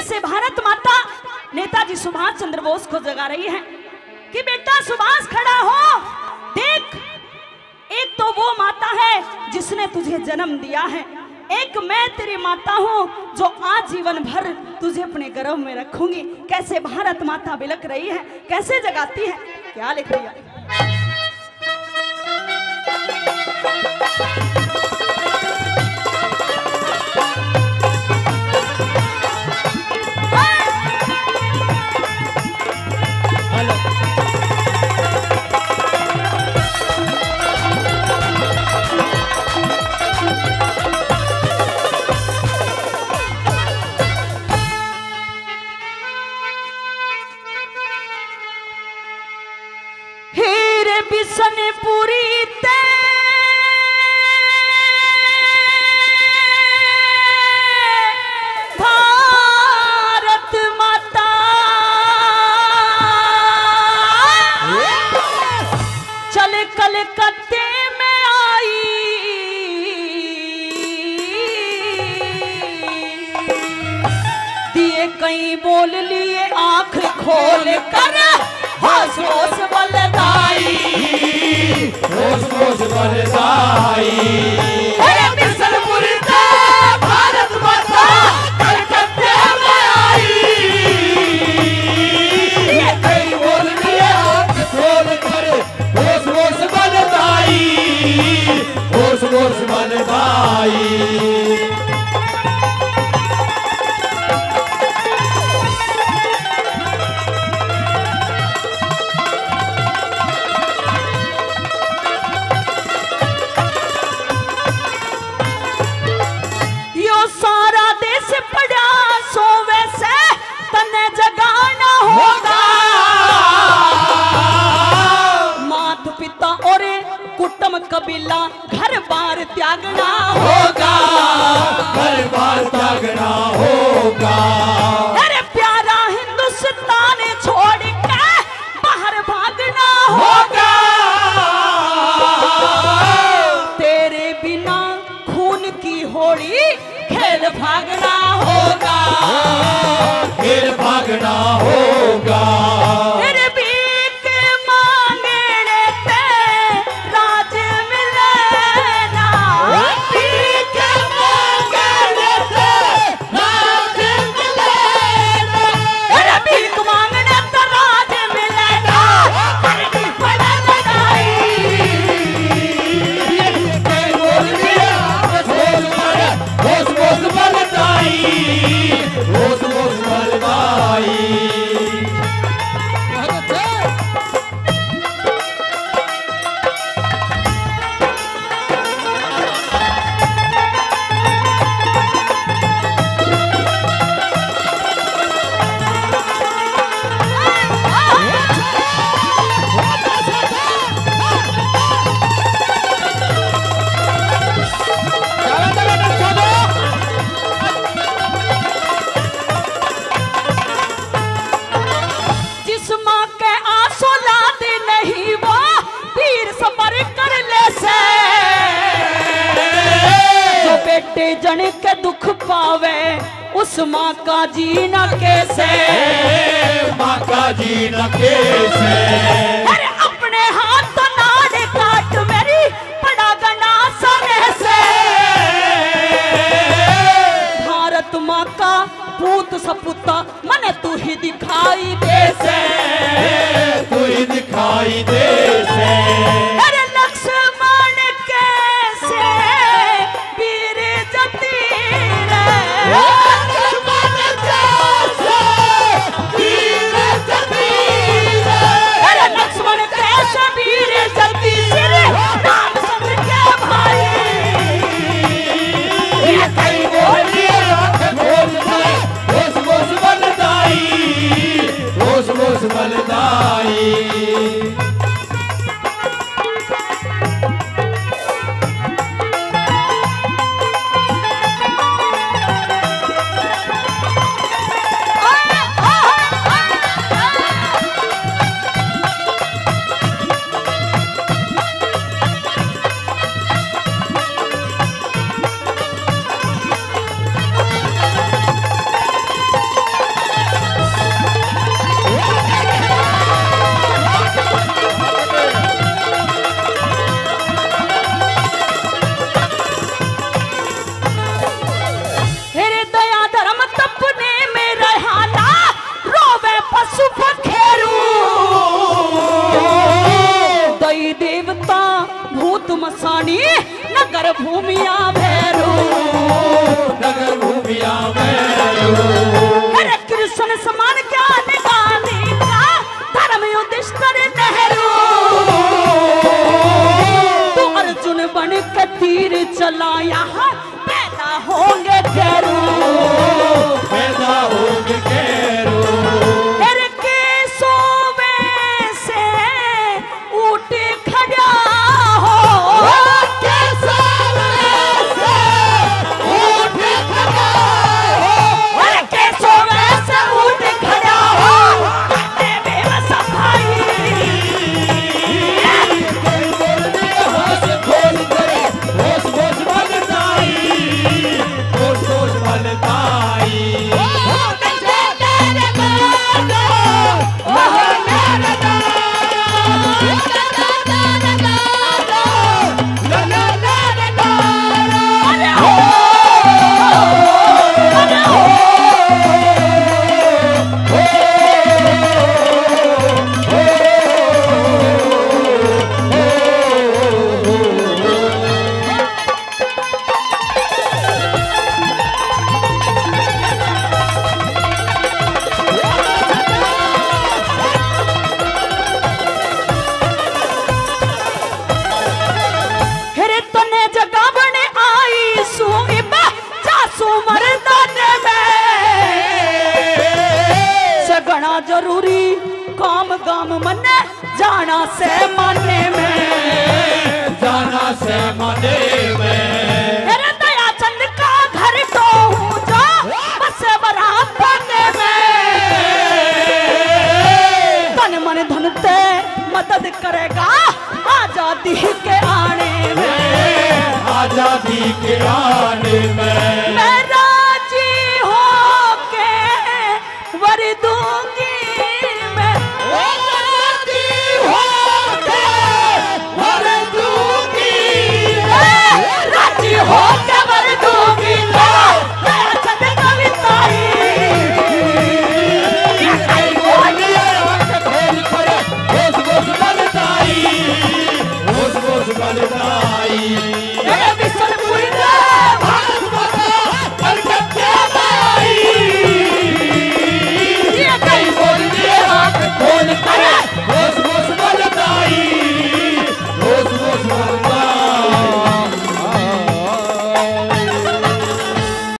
जैसे भारत माता नेताजी सुभाष चंद्र बोस को जगा रही है कि बेटा सुभाष खड़ा हो, देख एक तो वो माता है जिसने तुझे जन्म दिया है, एक मैं तेरी माता हूँ जो आजीवन भर तुझे अपने गर्भ में रखूंगी। कैसे भारत माता बिलख रही है, कैसे जगाती है, क्या लिख रही है। बिशनपुरी ते भारत माता चल कलकत्ते में आई, दिए कई बोल लिए आंख खोल कर होश होश बलदाई, होश होश बलदाई। अरे बिशनपुरी ते भारत माता कलकत्ते में आई, ये कई बोल लिए आंख खोल कर होश होश बलदाई, होश होश बलदाई। कबीला घर बार त्यागना होगा, घर बार त्यागना होगा। अरे प्यारा हिंदुस्तान छोड़ के बाहर भागना होगा, तेरे बिना खून की होली खेल भागना होगा, खेल भागना होगा। जन के दुख पावे उस माँ का जीना कैसे, माँ का जीना कैसे। अरे अपने हाथ तो नाड़े काट मेरी पड़ा गना सने से, भारत माँ का पूत सपूता मने तू ही दिखाई दे से, तू ही दिखाई दे से। भूमिया भैरू नगर भूमिया भैरू। अरे कृष्ण समान क्या निगाने का धर्म युधिष्ठिर नेहरू। तू अर्जुन बन के तीर चला यहाँ पैदा होंगे कैरू पैदा होंगे कैरू। मैं राजी हो के वरद